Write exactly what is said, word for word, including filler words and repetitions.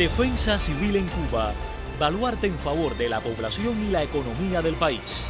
Defensa Civil en Cuba, baluarte en favor de la población y la economía del país.